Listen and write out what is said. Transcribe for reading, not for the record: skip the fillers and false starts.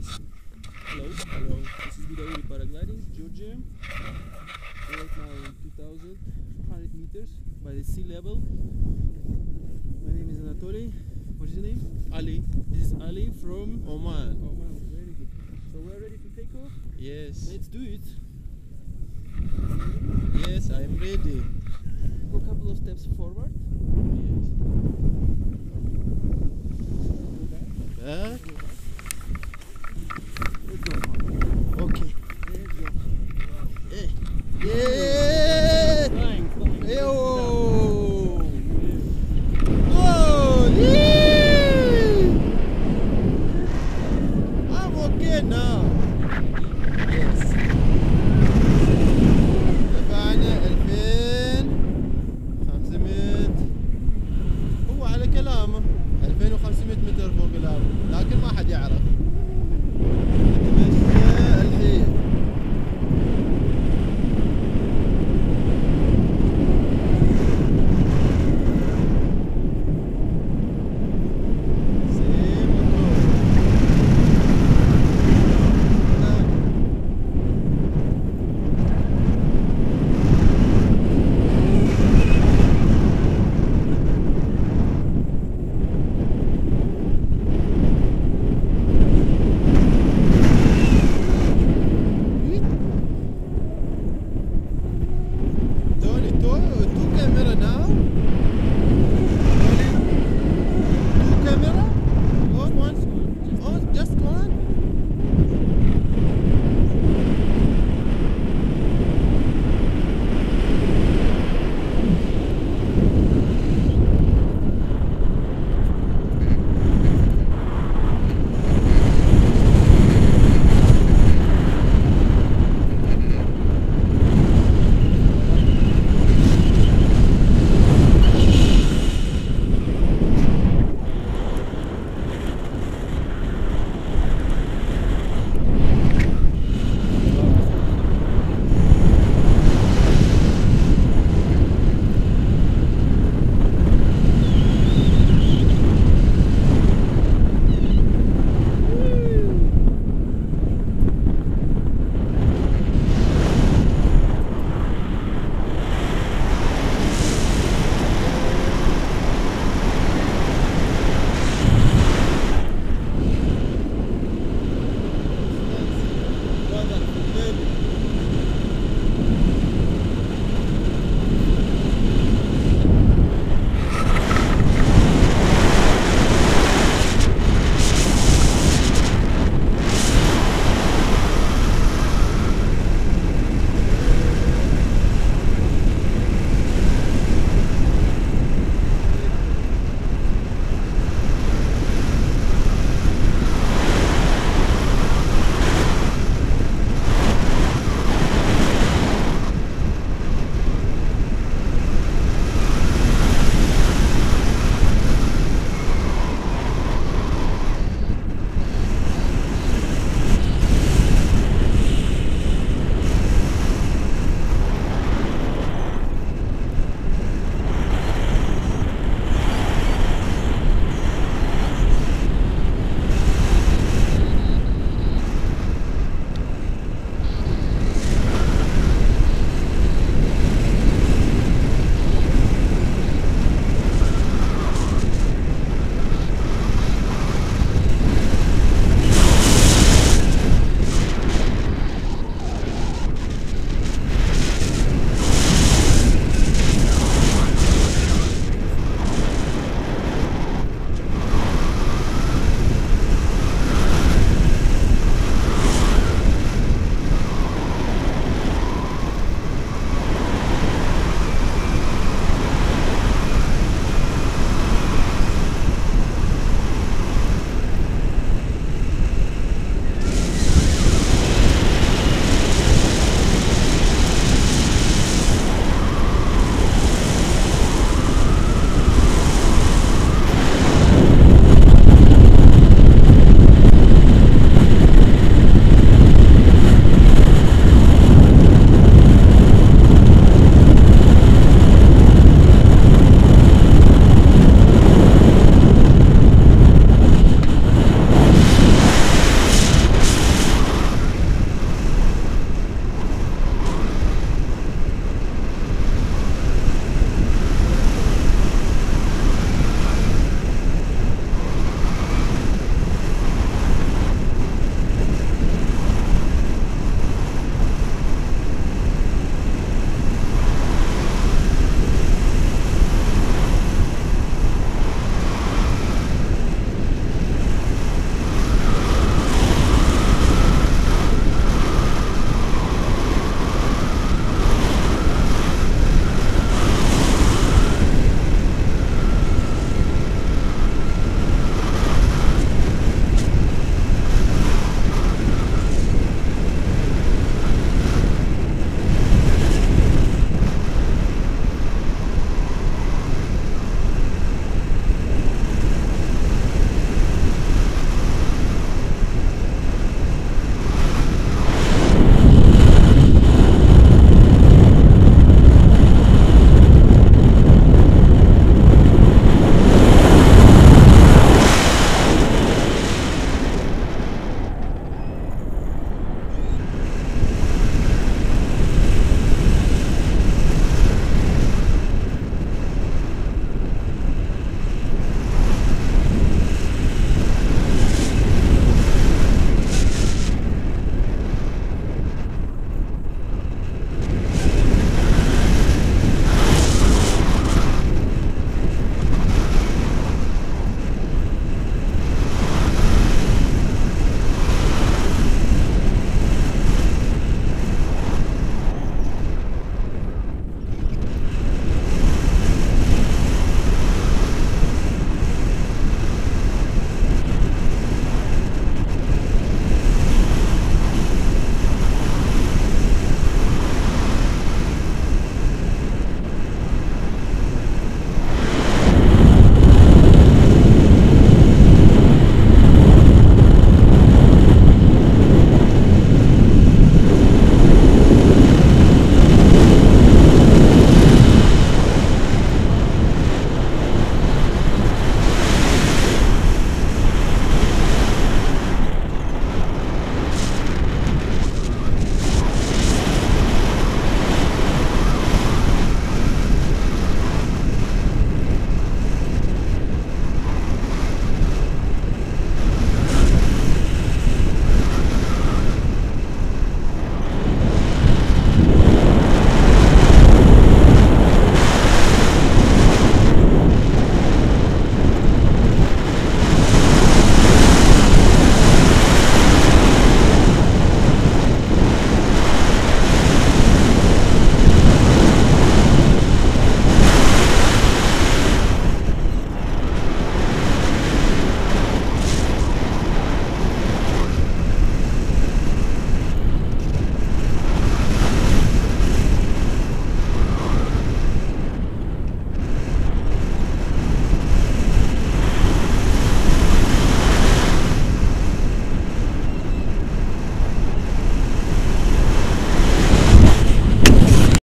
guys, hello, this is Gudauri paragliding, Georgia. Right now in 2,200 meters by the sea level. My name is Anatoly. What is your name? Ali. This is Ali from Oman. Oman, very good. So we're ready to take off? Yes. Let's do it. Yes, I'm ready. Go a couple of steps forward. Yes.